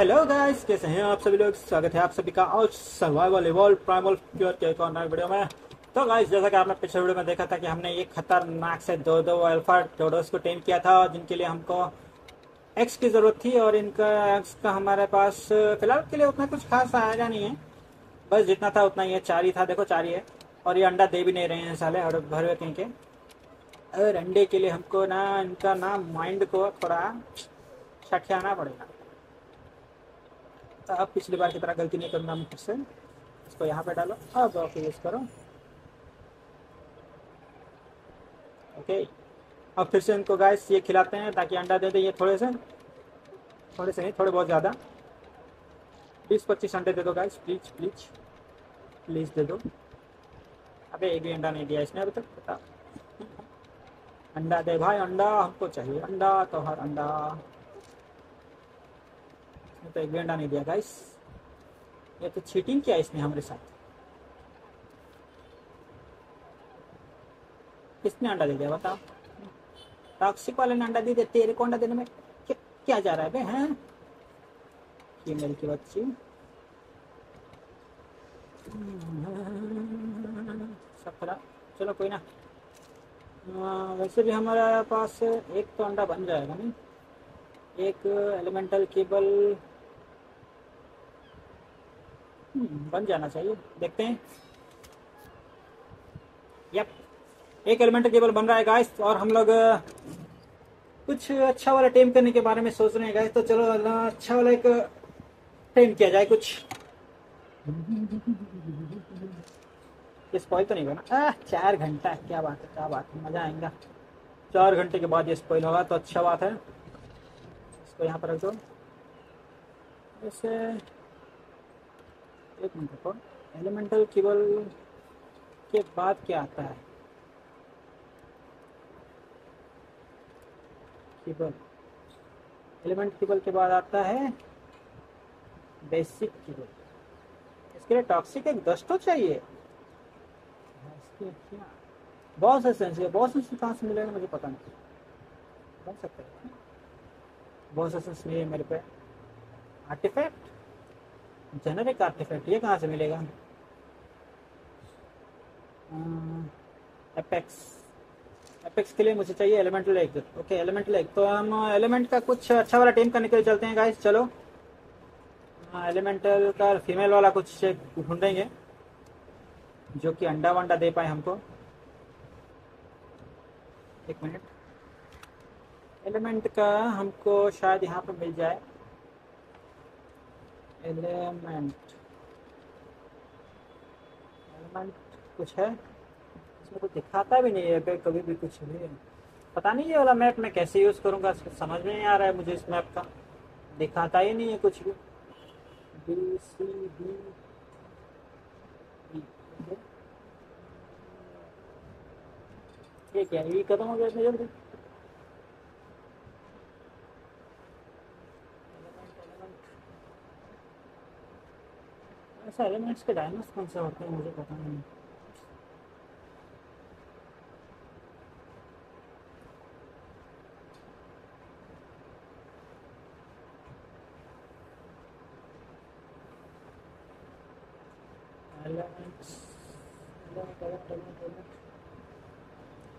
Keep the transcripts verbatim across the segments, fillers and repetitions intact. Hello guys, कैसे हैं आप सभी लोग। स्वागत है आप सभी का और सर्वाइवल इवॉल्व प्राइमल फियर के एक और नए वीडियो में। तो गाइस, जैसा कि आपने पिछले वीडियो में देखा था कि हमने ये खतरनाक से दो दो अल्फा डोडोस को टेम किया था, जिनके लिए हमको एक्स की जरूरत थी और इनका एक्स का हमारे पास फिलहाल के लिए उतना कुछ खास आएगा नहीं है, बस जितना था उतना ये चार ही था। देखो चार ही है और ये अंडा दे भी नहीं रहे हैं साले और भर हुए कहीं के। और अंडे के लिए हमको ना इनका ना माइंड को थोड़ा छठियाना पड़ेगा। अब पिछली बार की तरह गलती नहीं करना मुझसे। इसको यहाँ पे डालो, अब ओके यूज करो, ओके। अब फिर से इनको गाइस ये खिलाते हैं ताकि अंडा दे दे। ये थोड़े से थोड़े से नहीं, थोड़े बहुत ज़्यादा बीस पच्चीस अंडे दे दो गाइस, प्लीज प्लीज प्लीज दे दो। अबे एक भी अंडा नहीं दिया इसने अभी तक, पता। अंडा दे भाई, अंडा हमको चाहिए, अंडा तो हर अंडा। तो एक भी अंडा नहीं दिया गाइस, ये तो चीटिंग किया इसने हमारे साथ। किसने अंडा दे दिया बताओ? टॉक्सिक वाले ने अंडा दे दिया, तेरे को अंडा देने में क्या, क्या जा रहा है बे? हैं ये मेरी की बच्ची। सब खराब, चलो कोई ना। आ, वैसे भी हमारे पास एक तो अंडा बन जाएगा नहीं, एक एलिमेंटल केबल बन जाना चाहिए। देखते हैं, यप एक एलिमेंटल केबल बन रहा है गाइस। और हम लोग कुछ अच्छा वाला टेम करने के बारे में सोच रहे हैं गाइस, तो चलो अच्छा वाला एक टेम किया जाए कुछ। स्पॉइल तो नहीं बना, चार घंटा क्या बात है, क्या बात है, मजा आएगा। चार घंटे के बाद ये स्पॉइल होगा तो अच्छा बात है। तो यहाँ पर रख दो जैसे, एक मिनट को। एलिमेंटल केबल के बाद क्या आता है? केबल, एलिमेंट केबल के बाद आता है बेसिक केबल। इसके लिए टॉक्सिक एक दस्टो चाहिए। बहुत से सेंस है, बहुत से कहाँ से मिलेगा मुझे पता नहीं, बन सकता है बहुत से मेरे पे। आर्टिफैक्ट, जेनेरिक आर्टिफैक्ट, ये कहाँ से मिलेगा? एपेक्स, एपेक्स के लिए मुझे चाहिए elemental egg. Okay elemental egg, तो हम एलिमेंट का कुछ अच्छा वाला टेम करने के लिए चलते हैं गाइस। चलो एलिमेंटल का फीमेल वाला कुछ ढूंढेंगे जो कि अंडा वंडा दे पाए हमको। एक मिनट, एलिमेंट का हमको शायद यहाँ पर मिल जाए। एलिमेंट एलिमेंट कुछ है इसमें, कुछ दिखाता भी नहीं है पे, कभी भी कुछ भी पता नहीं। ये वाला मैप मैं कैसे यूज़ करूँगा समझ में नहीं आ रहा है मुझे। इस मैप का दिखाता ही नहीं है कुछ भी। बी सी डी ठीक है, ये खत्म हो गया इतने जल्दी। ऐसा एलिमेंट्स के डायमेंस कौन से होते हैं मुझे पता नहीं।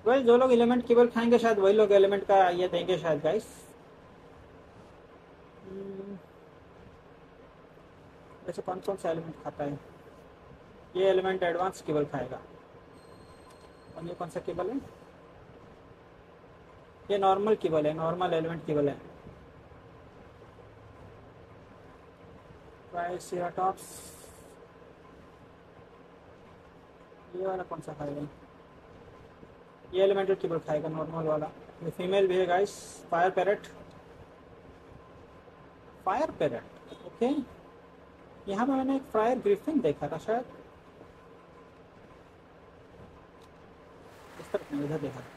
वही जो लोग एलिमेंट केवल खाएंगे शायद वही लोग एलिमेंट का ये देंगे शायद गाइस। वैसे कौन कौन सा एलिमेंट खाता है? ये एलिमेंट एडवांस केबल खाएगा। और ये कौन सा केबल है? ये नॉर्मल केबल है, नॉर्मल एलिमेंट केबल है। ट्राइसेराटॉप्स, ये वाला कौन सा खाएगा? ये एलिमेंटल केबल खाएगा, नॉर्मल वाला। ये फीमेल भी है guys, fire parrot, fire parrot okay. यहाँ पे मैंने एक फायर ग्रिफिन देखा था शायद, इस तरफ मैंने इधर देखा था।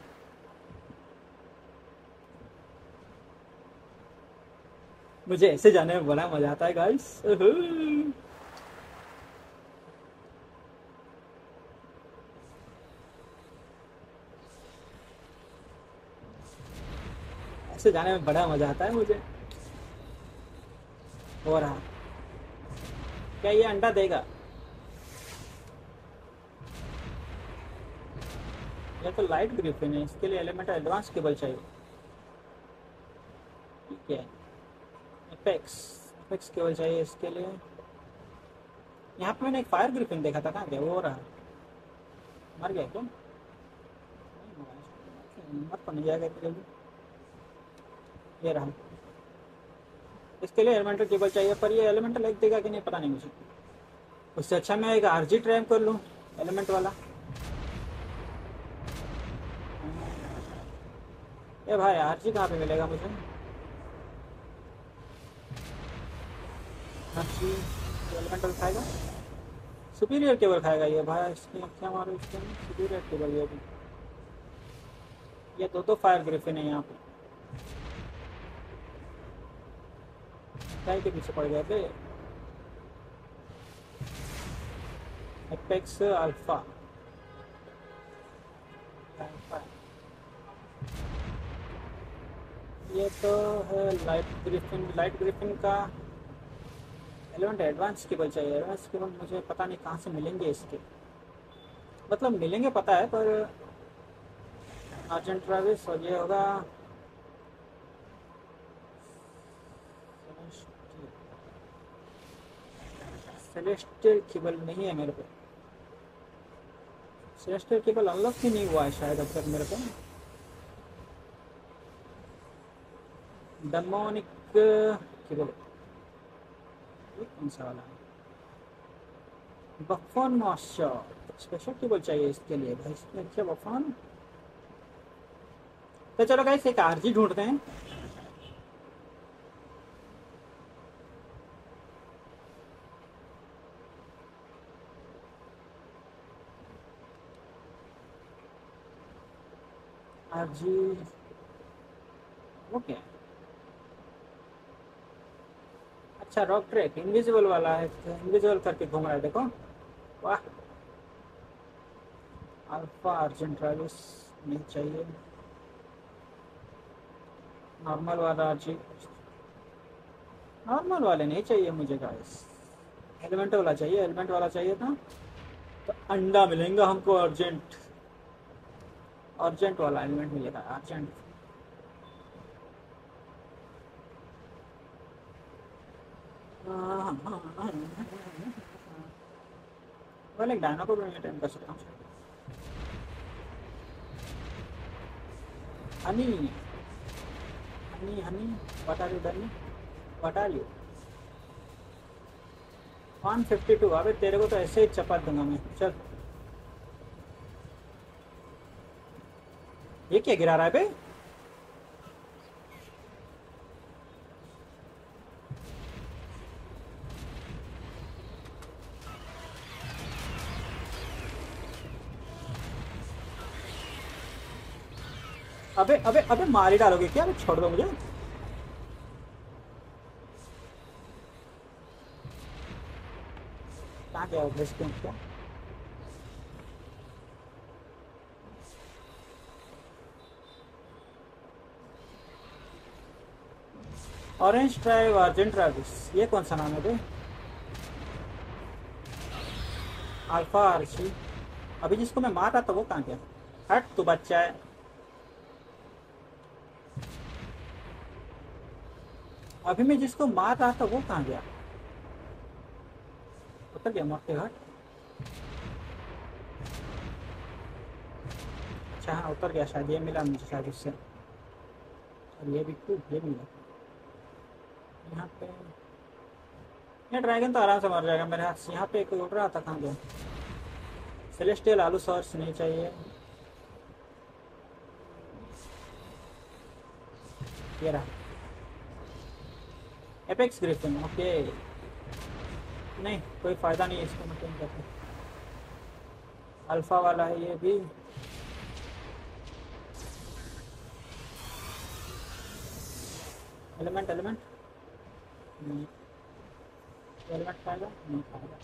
मुझे ऐसे जाने में बड़ा मजा आता है गाइस। ऐसे जाने में बड़ा मजा आता है मुझे। हो रहा। क्या ये अंडा देगा? या तो लाइट ग्रिफिन है, इसके लिए एलिमेंट एडवांस केबल चाहिए। ठीक है, एपेक्स एपेक्स केबल चाहिए इसके लिए। यहाँ पे मैंने एक फायर ग्रिफिन देखा था, कहाँ गया? वो हो रहा, मर गया क्या? मर तो नहीं जाएगा जल्दी। ये रहा, इसके लिए एलिमेंटल केबल चाहिए, पर ये एलिमेंटल एक देगा कि नहीं पता नहीं मुझे। उससे अच्छा मैं एक आरजी ट्राई कर लूँ, एलिमेंट वाला। ए भाई आरजी कहाँ पे मिलेगा मुझे? आरजी एलिमेंटल खाएगा, सुपीरियर केबल खाएगा ये भाई। इसकी क्या मारो, इसके सुपीरियर केबल। ये भी ये दो दो फायर ग्रिफिन है यहाँ पे, के पीछे पड़ गए थे। एपेक्स अल्फा ये तो है लाइट ग्रिफिन। लाइट ग्रिफिन का एलिमेंट एडवांस केबल चाहिए। एडवांस केबल मुझे पता नहीं कहाँ से मिलेंगे इसके, मतलब मिलेंगे पता है, पर अर्जेंट ट्रैविस और ये होगा सेलेस्टियल केबल। नहीं है मेरे पे सेलेस्टियल केबल, अनलॉक ही नहीं हुआ है शायद अब तक मेरे पे। डेमोनिक केबल कौन सा वाला है? बफन मॉइस्चर स्पेशल केबल चाहिए इसके लिए भाई। इसमें क्या बफन? तो चलो गाइस एक आरजी ढूंढते हैं। आरजी ओके, अच्छा रॉक ट्रैक इनविजिबल वाला है, इनविजिबल करके घूम रहा है देखो। वाह, अल्फा अर्जेंट्रालिस नहीं चाहिए, नॉर्मल वाला आरजी, नॉर्मल वाले नहीं चाहिए मुझे गाइस, एलिमेंट वाला चाहिए। एलिमेंट वाला चाहिए था तो अंडा मिलेगा हमको। अर्जेंट अर्जेंट वाला एलिमेंट मिलेगा, अर्जेंट। वाले डायनो को भी मैं टाइम कर सकता हूँ। Honey honey honey what are you doing, what are you? One fifty two. अबे तेरे को तो ऐसे ही चपात दूंगा मैं, चल। ये क्या गिरा रहा है बे? अबे अबे अबे मारी डालोगे क्या? अबे छोड़ दो मुझे। कहाँ गया क्या? ऑरेंज ट्राइव अर्जेंट ट्राविस, ये कौन सा नाम है बे? Alpha RC. अभी जिसको मैं मार रहा था वो कहाँ गया? हट तू बच्चा है। अभी मैं जिसको मार रहा था वो कहाँ गया? उतर गया मौत के घाट। अच्छा हाँ उतर गया, शायद ये मिला मुझे शायद उससे। और ये भी खूब ये मिला यहाँ पे। ये ड्रैगन तो आराम से मर जाएगा मेरे हाथ से। यहाँ पे एक उड़ रहा था, कहाँ गया? सेलेस्टियल आलू सॉस नहीं चाहिए। ये रहा एपेक्स ग्रिफिन। ओके, नहीं कोई फायदा नहीं है इसको मेंटेन करके। अल्फा वाला है ये भी। एलिमेंट एलिमेंट नहीं खाएगा, नहीं खाएगा।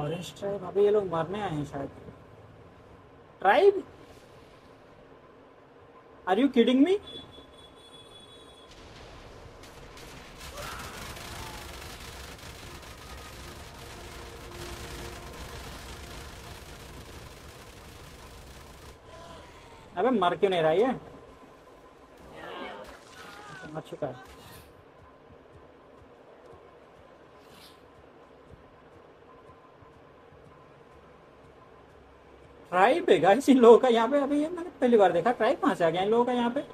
ऑरेंज ट्राइब, अभी ये लोग मारने आए हैं शायद। Tribe are you kidding me? अबे मर क्यों नहीं रहा ये? मर चुका है। ट्राइब है गाइस इन लोगों का यहाँ पे। अभी ये मैंने पहली बार देखा, ट्राइब कहाँ से आ गया इन लोगों का यहाँ पे?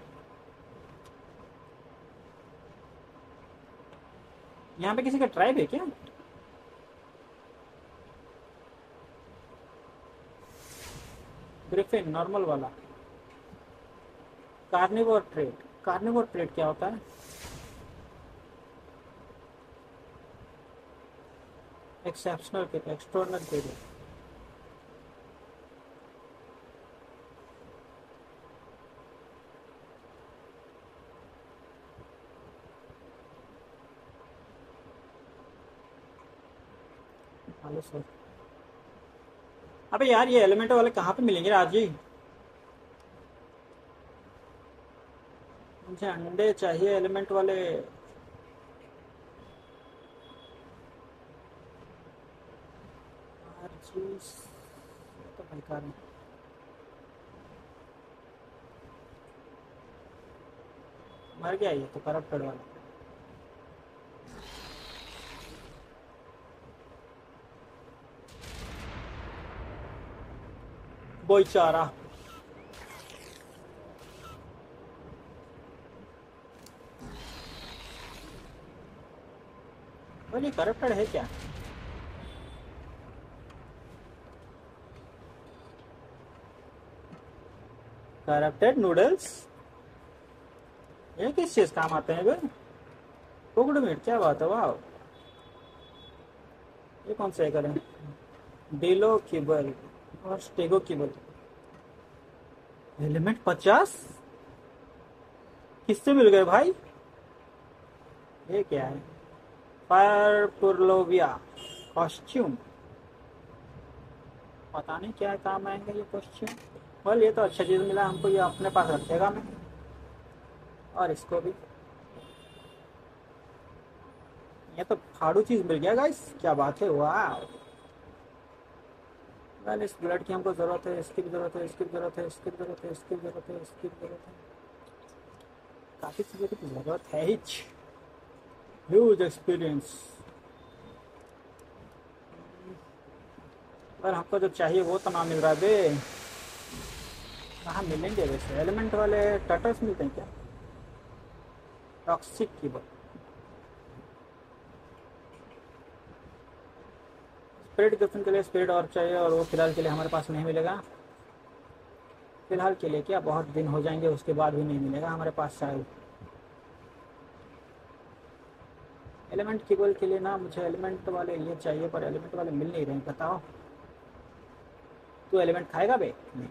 यहाँ पे किसी का ट्राइब है क्या? ग्रिफिन नॉर्मल वाला, कार्निवोर ट्रेट। कार्निवोर ट्रेट क्या होता है? Exceptional trait, extraordinary trait. अबे यार ये एलिमेंट वाले कहाँ पे मिलेंगे राज जी? मुझे अंडे चाहिए एलिमेंट वाले। तो बेकार है। मर गया ये तो करप्टेड वाला। कोई चारा बोलिए करप्टेड है क्या? करप्टेड नूडल्स, ये किस चीज काम आते हैं भाई? कुकड़ मीट, क्या बात है, वाह। ये कौन सा करें? डेलो कीबल और स्टेगो कीबल। एलिमेंट पचास किससे मिल गए भाई? ये क्या है? फायर पुरलोविया कॉस्ट्यूम, पता नहीं क्या काम आएगा ये कॉस्ट्यूम। बोल ये तो अच्छा चीज मिला हमको, ये अपने पास रखेगा मैं और इसको भी। ये तो फाड़ू चीज मिल गया गाइस, क्या बात है, वाह। इस ब्लड की हमको जरूरत है, इसकी भी जरूरत है, इसकी भी जरूरत है, इसकी भी जरूरत है, इसकी भी जरूरत है, इसकी भी जरूरत है। काफी चीजों की जरूरत है। ह्यूज एक्सपीरियंस, पर हमको जो चाहिए वो तो ना मिल रहा है। कहाँ मिलेंगे वैसे एलिमेंट वाले? टटर्स मिलते हैं क्या? टॉक्सिक की बात। स्प्रेड ग्रिफिन के लिए स्प्रेड और चाहिए, और वो फिलहाल के लिए हमारे पास नहीं मिलेगा। फिलहाल के लिए क्या, बहुत दिन हो जाएंगे उसके बाद भी नहीं मिलेगा हमारे पास शायद। एलिमेंट कीबल के लिए ना मुझे एलिमेंट वाले ये चाहिए, पर एलिमेंट वाले मिल नहीं रहे। बताओ तू एलिमेंट खाएगा बे? नहीं,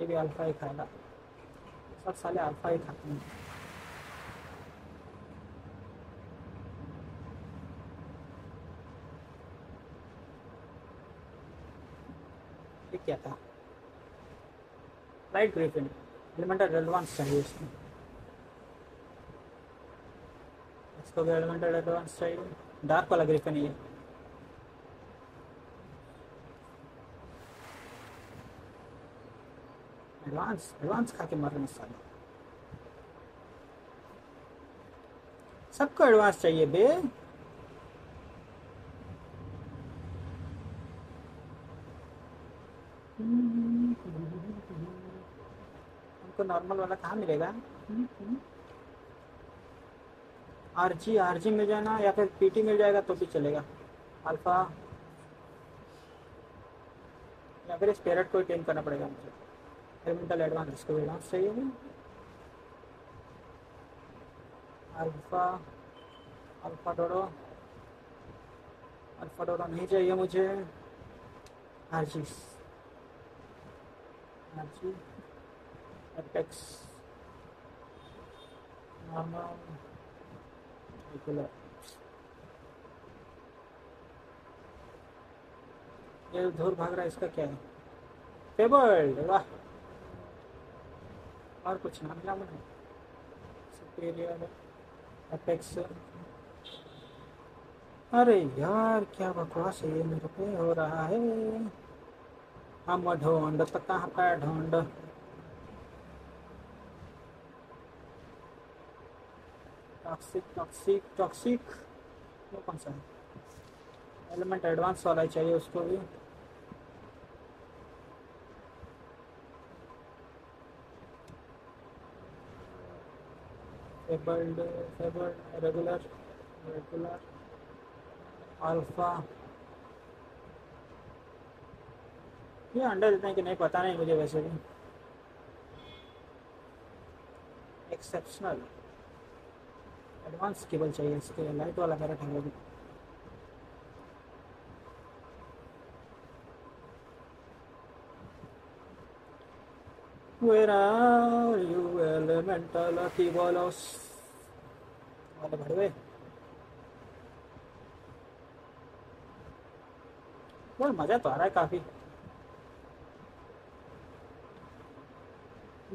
ये भी अल्फा ही खाएगा। सब साले अल्फा ही खाते हैं। क्या था? लाइट ग्रिफिन, एलिमेंटल रेलेवेंस चाहिए इसमें। इसको भी एलिमेंटल रेलेवेंस चाहिए। डार्क वाला ग्रिफिन ये। एडवांस एडवांस खा के मर रहे हैं साले। सबको एडवांस चाहिए बे। हमको नॉर्मल वाला कहाँ मिलेगा? आरजी आरजी मिल जाना, या फिर पीटी मिल जाएगा तो भी चलेगा। अल्फा या फिर इस पैरेट को टेम करना पड़ेगा मुझे। एलिमेंटल एडवांस, इसको एडवांस चाहिए। Alpha alpha dodo, alpha dodo नहीं चाहिए मुझे। आरजी आरजी एपेक्स नॉर्मल, ये धूर भाग रहा है, इसका क्या है? टेबल, वाह। और कुछ ना मिला मुझे। सुपीरियर एपेक्स, अरे यार क्या बकवास है ये मेरे पे हो रहा है। हम ढूंढ तो कहाँ पे ढूंढ। टॉक्सिक टॉक्सिक टॉक्सिक वो कौन सा है एलिमेंट, एडवांस वाला ही चाहिए उसको भी। Fabled fabled regular regular alpha ये अंडर देते हैं कि नहीं पता नहीं मुझे। वैसे भी एक्सेप्शनल एडवांस केबल चाहिए इसके लिए, लाइट वाला मेरा ठंडा भी। Where are you elemental keyballs वाले भड़वे यार, मज़ा तो आ रहा है काफ़ी।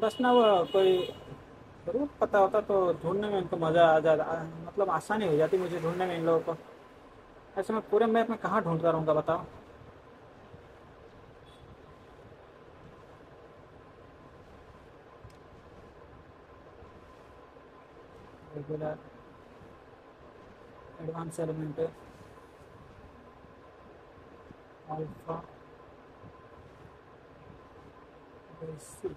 बस ना वो कोई जरूर पता होता तो ढूंढने में इनको मज़ा आ जाता, मतलब आसानी हो जाती मुझे ढूंढने में इन लोगों को। ऐसे मैं पूरे मैप में कहाँ ढूंढता रहूँगा बताओ। Regular advance element alpha basic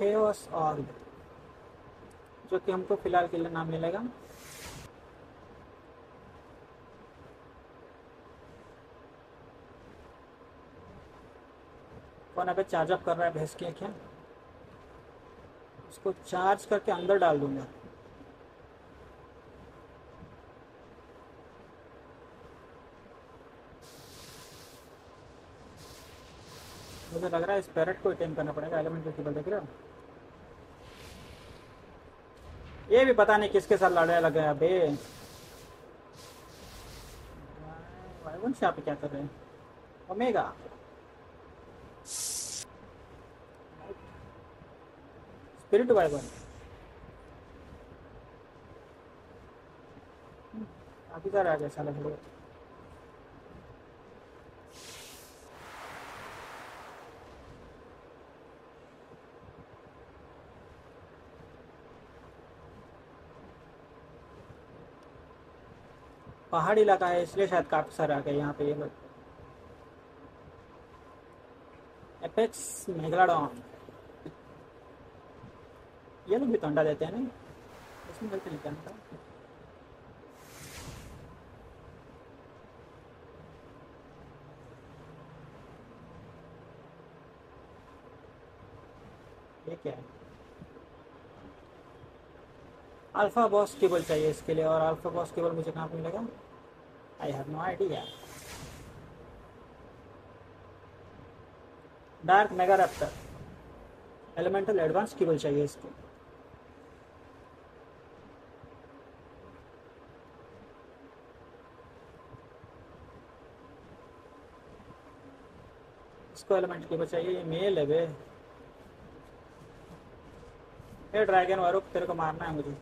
chaos org, जो कि हमको फिलहाल के लिए नाम मिलेगा। कौन अगर चार्ज अप कर रहा है भैंस के, क्या उसको चार्ज करके अंदर डाल दूंगा। मुझे लग रहा है इस पैरेट को अटेम्प्ट करना पड़ेगा। एलिमेंट टेबल देख रहे हो, ये भी पता नहीं किसके साथ लड़ने लग गया। बे वाइवन से आप क्या कर रहे हैं? ओमेगा स्पिरिट वाइवन काफी सारे आ गए साला भड़ो। पहाड़ी इलाका है इसलिए शायद काफी सारे आ गए यहाँ पे ये लोग। एपेक्स मेगालॉडॉन ये लोग भी तोंडा देते हैं ना, इसमें गलती नहीं करता। ये क्या है? अल्फा बॉस केबल चाहिए इसके लिए, और अल्फा बॉस केबल मुझे कहाँ पे मिलेगा? I have no idea. Dark mega raptor elemental advance kibble चाहिए इसको। इसको एलिमेंट केबल चाहिए। ये मेल है बे। ये ड्रैगन वारो तेरे को मारना है मुझे,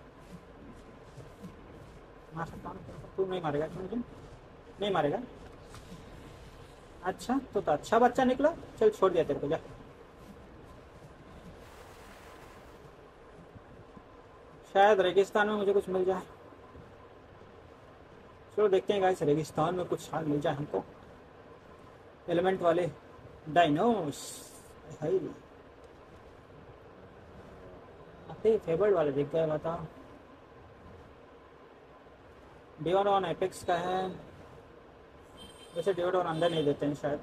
मार सकता हूँ। तू नहीं मारेगा, तू मुझे नहीं मारेगा। अच्छा तो तो अच्छा बच्चा निकला, चल छोड़ दिया तेरे को, जा। शायद रेगिस्तान में मुझे कुछ मिल जाए। चलो देखते हैं गाइस रेगिस्तान में कुछ हाल मिल जाए हमको। एलिमेंट वाले डायनोस हाय आते फेवरेट वाले देख गए। बताओ डिओडोन एपेक्स का है, वैसे डिओडोन अंदर नहीं देते हैं शायद।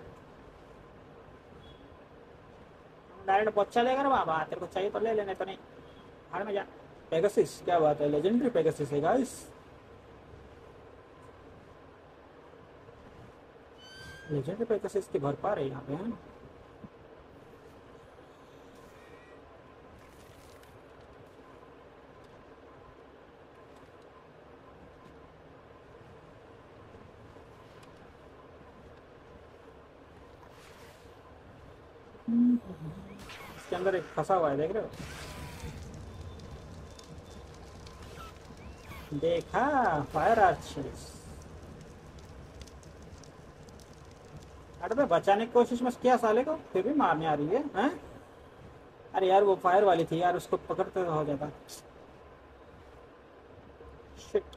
डायरेक्ट बच्चा लेगा ना बाबा, तेरे को चाहिए तो ले लेने तो नहीं, भाड़ में जा। पेगासिस क्या बात है, लेजेंडरी पेगासिस है गाइस। लेजेंडरी पेगासिस की भरपार है यहाँ पे है। इसके अंदर एक फंसा हुआ है देख रहे हो, देखा फायर आर्चर्स। अरे बचाने की कोशिश मत किया साले को, फिर भी मारने आ रही है, है? अरे यार वो फायर वाली थी यार, उसको पकड़ते हो जाता। शिट।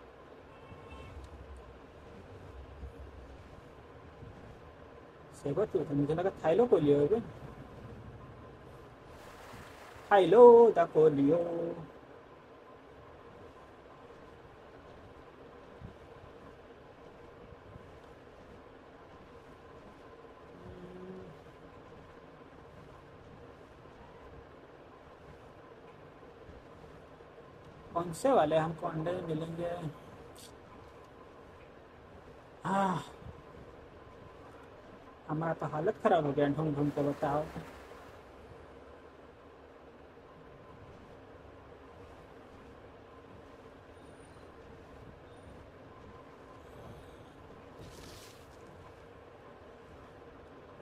सेबर तो मुझे लगा थाइलो को लियो होगा। थाइलो दा को लियो। कौन से वाले हमको अंडे मिलेंगे? हाँ हमारा तो हालत खराब हो गया ढूंढ ढूंढ के, बताओ।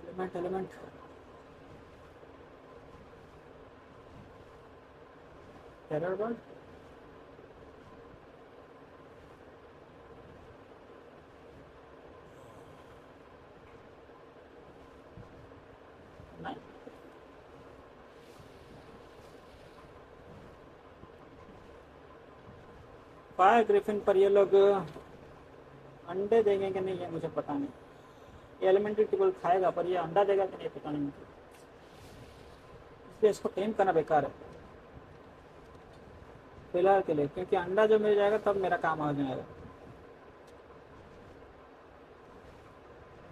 Element element terror bird fire griffin पर ये लोग अंडे देंगे कि नहीं ये मुझे पता नहीं। ये एलिमेंट्री टेबल खाएगा पर ये अंडा देगा कि नहीं पता नहीं, इसलिए इसको टेम करना बेकार है फिलहाल के लिए, क्योंकि अंडा जो मिल जाएगा तब मेरा काम आ जाएगा।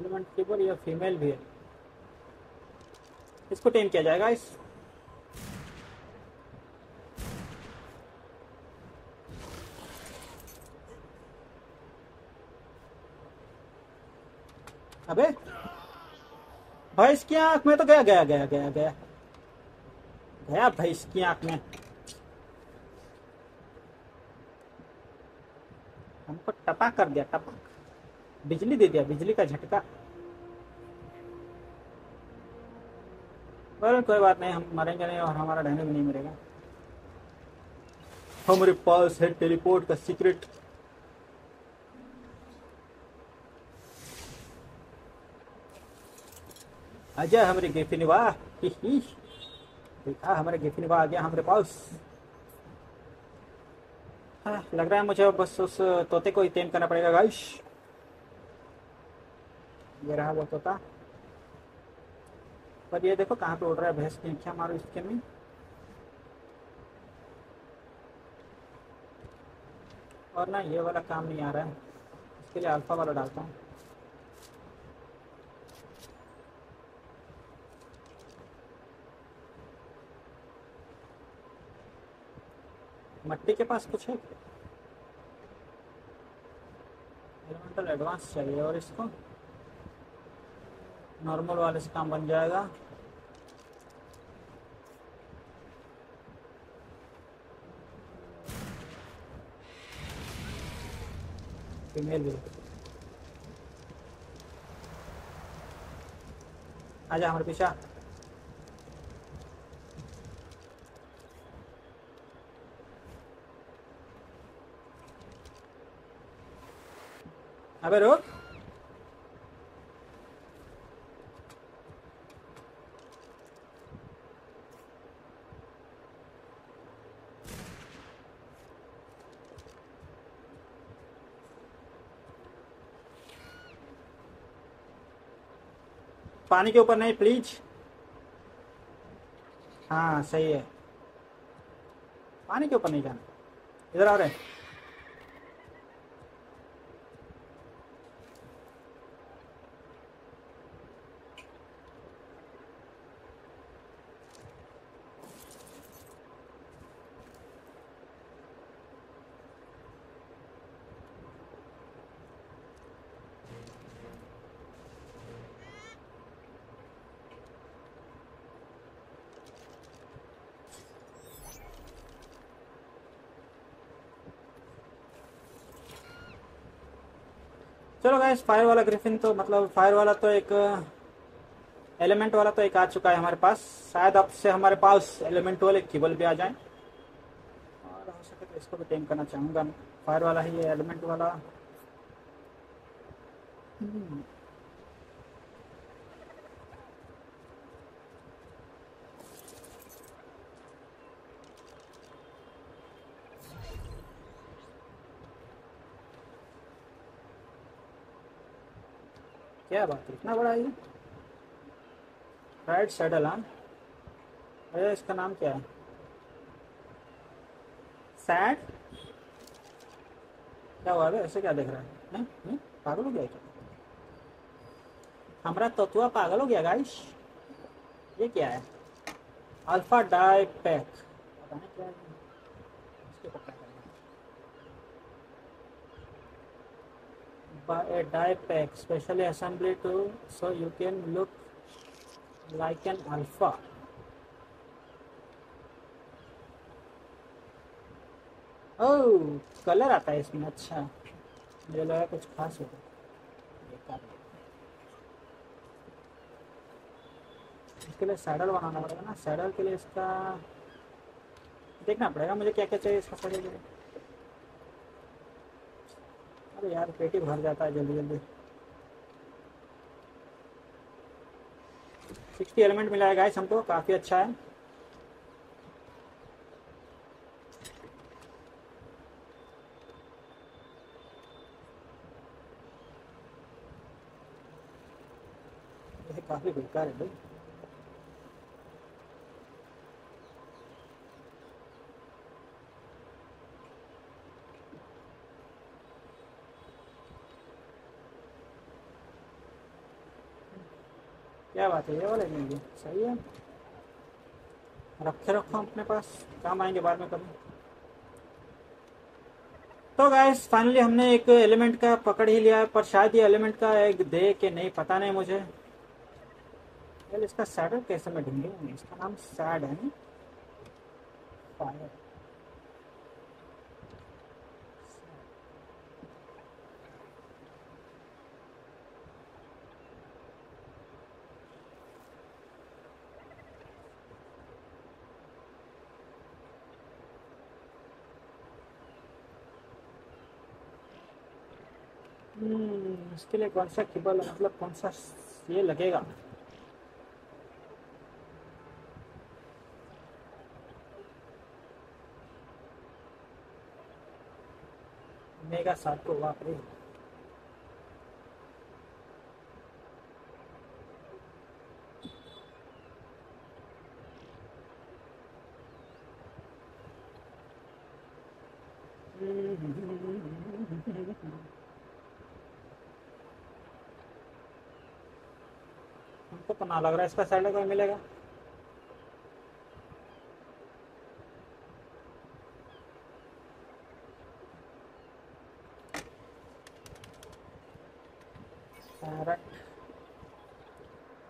एलिमेंट्री टेबल ये फीमेल भी है, इसको टेम किया जाएगा। इस अबे भाई इसकी आंख में तो गया गया गया गया गया गया भाई इसकी आंख में। हमको टपा कर दिया, टपा बिजली दे दिया, बिजली का झटका। पर कोई बात नहीं, हम मरेंगे नहीं और हमारा डैमेज भी नहीं मरेगा। हमारे पास है टेलीपोर्ट का सीक्रेट। आजा हमारे गिफिनवा, देखा हमारे गिफिनवा आ गया हमारे पास। हाँ, लग रहा है मुझे बस उस तोते को ही टेम करना पड़ेगा गाइस। ये रहा वो तोता, पर ये देखो कहाँ पे उड़ रहा है, भैंस की क्या मारो इसके में। और ना ये वाला काम नहीं आ रहा है, इसके लिए अल्फा वाला डालता हूँ। मट्टी के पास कुछ है क्या? एलिमेंटल एडवांस चाहिए और इसको नॉर्मल वाले से काम बन जाएगा। फीमेल भी आजा हमारे पीछा। अबे रोक, पानी के ऊपर नहीं प्लीज। हाँ सही है, पानी के ऊपर नहीं जाना। इधर आ रहे हैं। चलो गाइस, फायर वाला ग्रिफिन तो मतलब फायर वाला तो एक एलिमेंट वाला तो एक आ चुका है हमारे पास। शायद अब से हमारे पास एलिमेंट वाले केबल भी आ जाएं और हो सके तो इसको भी टेम करना चाहूँगा मैं। फायर वाला है ये, एलिमेंट वाला। क्या बात है, इतना बड़ा है ये। Right saddle. हाँ, अरे इसका नाम क्या है? सैड क्या हुआ है? ऐसे क्या देख रहा है? नहीं? नहीं? पागल हो गया क्या? हमारा तत्वा पागल हो गया गाइस। ये क्या है? अल्फा डाई पैक, पता नहीं क्या है। Dye pack specially assembly to so you can look like an alpha. Oh, colour आता है इसमें। अच्छा, मुझे लगा कुछ खास होगा। इसके लिए सैडल बनाना पड़ेगा ना। सैडल के लिए इसका देखना पड़ेगा मुझे क्या क्या चाहिए इसका सैडल के लिए। अरे यार, पेटी भर जाता है जल्दी जल्दी। साठ एलिमेंट मिला है गाइस हमको, काफ़ी अच्छा है। ये काफ़ी बेकार है भाई। क्या बात है, ये वाले लेंगे, सही है। रखे रखो अपने पास, काम आएंगे बाद में कभी। तो गाइस फाइनली हमने एक एलिमेंट का पकड़ ही लिया है, पर शायद ये एलिमेंट का एक दे के नहीं, पता नहीं मुझे। यार इसका सैडल कैसे मैं ढूंढूंगी? इसका नाम सैड है नहीं, फायर। इसके लिए कौन सा केबल, मतलब कौन सा ये लगेगा? मेगा सात को वापरे, तो ना लग रहा है इसका सैडल कोई मिलेगा।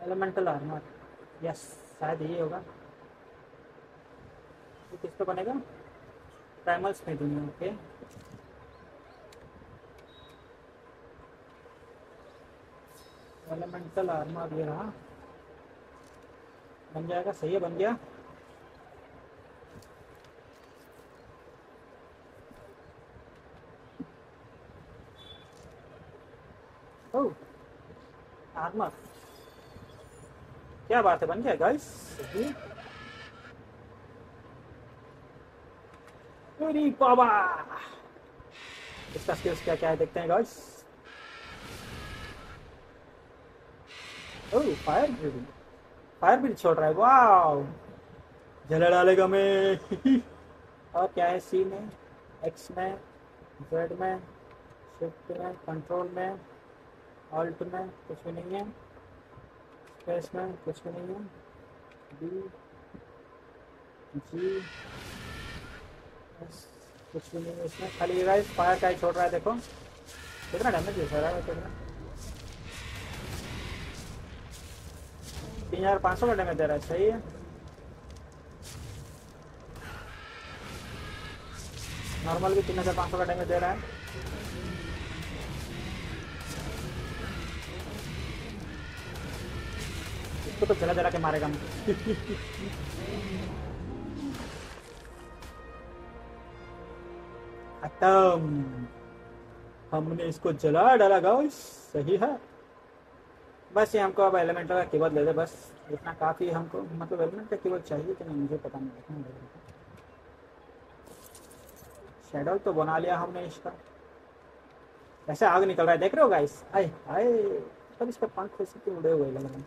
एलिमेंटल आर्मर, यस, शायद ये होगा। ये किस पे बनेगा? प्राइमल्स में दूंगा। ओके, एलिमेंटल आर्मर ये रहा, बन जाएगा। सही है, बन गया। ओह, आर्मर, क्या बात है, बन गया गाइस। अरे बाबा, इसका स्किल्स क्या क्या है देखते हैं गाइस। ओह, फायर ब्रीडिंग, फायर भी छोड़ रहा है। वाह, जला डालेगा मैं। और क्या है? सी में, एक्स में, जेड में, शिफ्ट में, कंट्रोल में, ऑल्ट में कुछ भी नहीं है, स्पेस में कुछ भी नहीं है, बी जी एस कुछ भी नहीं है इसमें। खाली गाइस फायर का ही छोड़ रहा है। देखो कितना डैमेज हो रहा है, कितना तीन हजार पाँच सौ घंटे में दे रहा है। सही है। नॉर्मल भी तीन हजार पाँच सौ घंटे में दे रहा है। इसको तो जला जला के मारेगा। खत्म। हमने इसको जला डाला गाइस, सही है। बस ये हमको अब एलिमेंटल का कीवर्ड ले दे, बस इतना काफ़ी हमको। मतलब एलिमेंट का कीवर्ड चाहिए कि नहीं मुझे पता नहीं। शेडो तो बना लिया हमने इसका। ऐसे आग निकल रहा है, देख रहे हो गाइस। आए आए तब इसका पंख खुद से क्यों उड़े हुए लग रहा है,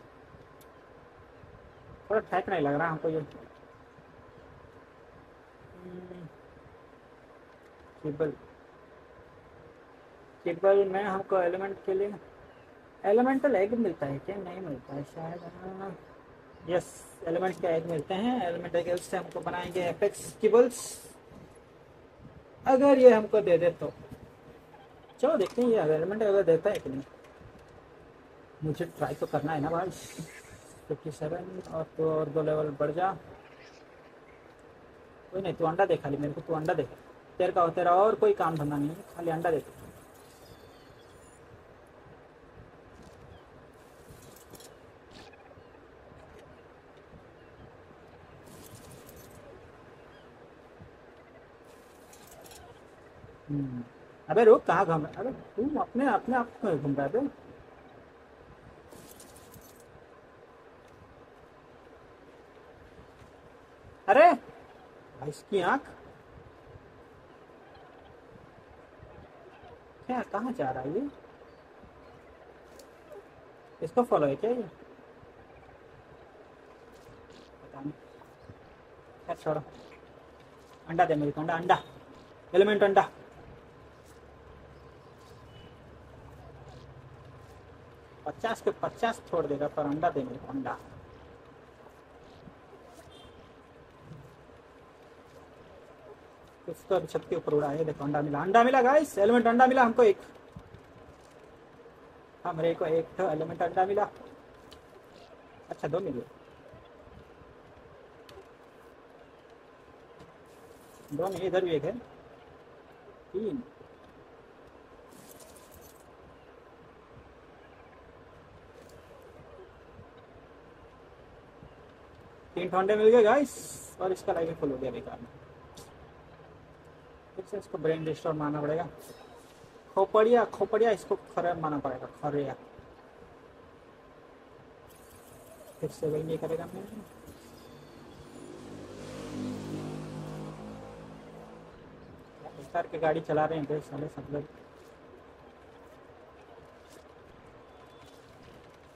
थोड़ा ठीक नहीं लग रहा हमको ये केबल। केबल में हमको एलिमेंट के लिए एलिमेंटल एग मिलता है क्या? नहीं मिलता है शायद। यस, एलिमेंट के एग मिलते हैं। एलिमेंट एग से हमको बनाएंगे एपेक्स केबल्स, अगर ये हमको दे दे तो। चलो देखते हैं ये एलिमेंट अगर देता है कि नहीं। मुझे ट्राई तो करना है ना भाई। फिफ्टी सेवन और तो और दो लेवल बढ़ जा। कोई नहीं, तू अंडा दे खाली मेरे को, तू अंडा दे। तेरे का हो तेरा और कोई काम धंधा नहीं है, खाली अंडा दे। हम्म, अबे रुक, कहाँ घूम रहा है? अरे तुम अपने अपने आप में घूम रहे हो। अरे इसकी आंख क्या, कहाँ जा रहा है ये? इसको फॉलो है क्या ये? पता नहीं, छोड़ो। अंडा दे मेरे को, अंडा अंडा एलिमेंट अंडा। पचास के पचास छोड़ देगा, पर अंडा दे मेरे को, अंडा। उसका छत के ऊपर उड़ा है, देखो अंडा मिला, अंडा मिला गाइस। एलिमेंट अंडा मिला हमको एक, हमरे को एक एलिमेंट अंडा मिला। अच्छा दो मिले, दो नहीं इधर भी एक है, तीन। तीन ठंडे मिल गए गाइस, और इसका लाइफ फुल हो गया बेकार में। इससे इसको ब्रेन डिस्टोर मारना पड़ेगा। खोपड़िया खोपड़िया, इसको खरे मारना पड़ेगा, खरिया। फिर से वही नहीं करेगा मैं। के गाड़ी चला रहे हैं भाई साले सब लोग।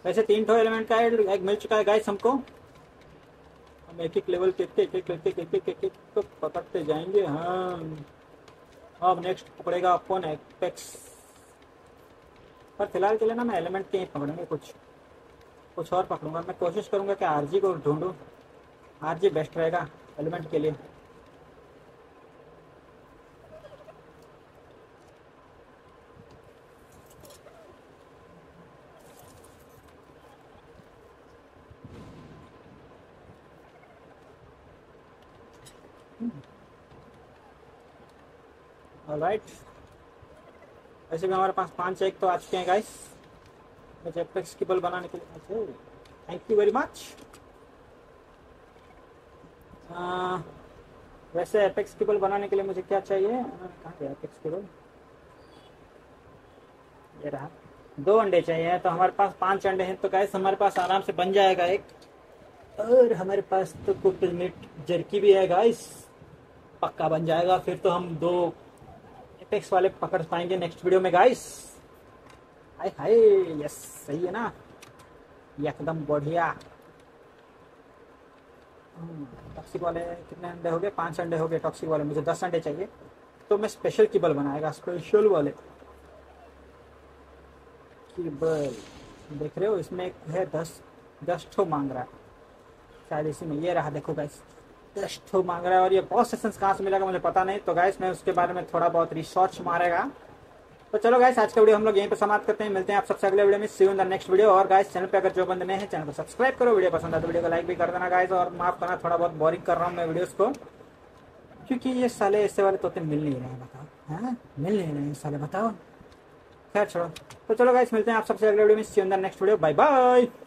वैसे तीन ठो एलिमेंट का एक मिल चुका है गाइस हमको। हम एक एक लेवल के एक एक एक एक एक तो पकड़ते जाएंगे। हाँ, अब नेक्स्ट पकड़ेगा अपन एपेक्स। पर फिलहाल के लिए ना मैं एलिमेंट के ही पकड़ूंगा, कुछ कुछ और पकड़ूंगा। मैं कोशिश करूंगा कि आरजी को ढूंढूं, आरजी बेस्ट रहेगा एलिमेंट के लिए। राइट, ऐसे भी हमारे पास पाँच एक तो आ चुके हैं गाइस मुझे एपेक्स केबल बनाने के लिए। अच्छा, थैंक यू वेरी मच। वैसे एपेक्स केबल बनाने के लिए मुझे क्या चाहिए? कहाँ गया एपेक्स केबल? ये रहा। दो अंडे चाहिए, तो हमारे पास पांच अंडे हैं, तो गाइस हमारे पास आराम से बन जाएगा एक। और हमारे पास तो कुक मीट जर्की भी है गाइस, पक्का बन जाएगा। फिर तो हम दो एपेक्स वाले पकड़ पाएंगे नेक्स्ट वीडियो में गाइस। हाय हाय, यस सही है ना, एकदम बढ़िया। टॉक्सिक वाले कितने अंडे हो गए? पांच अंडे हो गए टॉक्सिक वाले। मुझे दस अंडे चाहिए, तो मैं स्पेशल कीबल बनाएगा, स्पेशल वाले कीबल। देख रहे हो इसमें एक है दस, दस ठो मांग रहा है शायद इसी में। ये रहा, देखो गाइस टेस्ट मांग रहा है। और ये बहुत सेशंस कहाँ से मिलेगा मुझे पता नहीं, तो गाइस मैं उसके बारे में थोड़ा बहुत रिसर्च मारेगा। तो चलो गाइस, आज का वीडियो हम लोग यहीं पर समाप्त करते हैं। मिलते हैं आप सबसे अगले वीडियो में, see you in the next video. और गाइस चैनल पे अगर जो बंद नए हैं, चैनल को सब्सक्राइब करो। वीडियो पसंद आए तो वीडियो को लाइक भी कर देना गाइस। और माफ करना, थोड़ा बहुत बोरिंग कर रहा हूँ मैं वीडियोज को, क्योंकि ये साले ऐसे वाले तोते मिल नहीं रहे हैं। बताओ, हाँ मिल नहीं रहे हैं साले, बताओ। खैर छोड़ो, तो चलो गाइस मिलते हैं आप सबसे अगले वीडियो में, see you in the next video. Bye bye.